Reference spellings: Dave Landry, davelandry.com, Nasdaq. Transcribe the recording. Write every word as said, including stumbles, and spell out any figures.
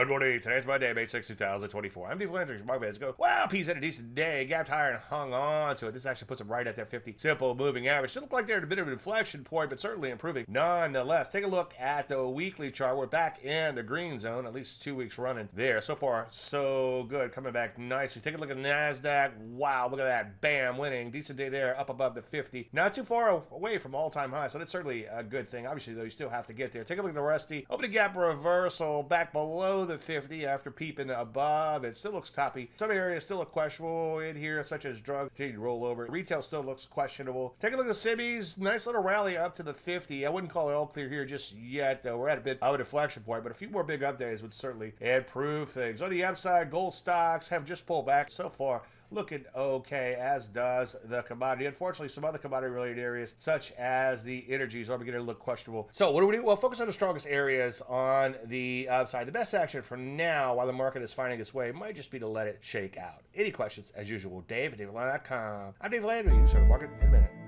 Good morning. Today's Monday, May sixth, two thousand twenty-four. I'm Dave Landry. My let's go. Wow, P's had a decent day. Gapped higher and hung on to it. This actually puts them right at that fifty simple moving average. Still look like they're at a bit of an inflection point, but certainly improving nonetheless. Take a look at the weekly chart. We're back in the green zone, at least two weeks running there. So far, so good. Coming back nicely. Take a look at the Nasdaq. Wow, look at that. Bam, winning. Decent day there, up above the fifty. Not too far away from all-time high, so that's certainly a good thing. Obviously, though, you still have to get there. Take a look at the Rusty. Open a gap reversal back below the fifty after peeping above. It still looks toppy. Some areas still look questionable in here, such as drugs. Continue to roll over. Retail still looks questionable. Take a look at the S I B Is. Nice little rally up to the fifty. I wouldn't call it all clear here just yet, though. We're at a bit of an inflection point, but a few more big up days would certainly improve things. On the upside, gold stocks have just pulled back so far. Looking okay, as does the commodity. Unfortunately, some other commodity-related areas, such as the energies, are beginning to look questionable. So what do we do? Well, focus on the strongest areas on the upside. The best action for now, while the market is finding its way, might just be to let it shake out. Any questions, as usual, Dave at dave landry dot com. I'm Dave Landry. You start the market in a minute.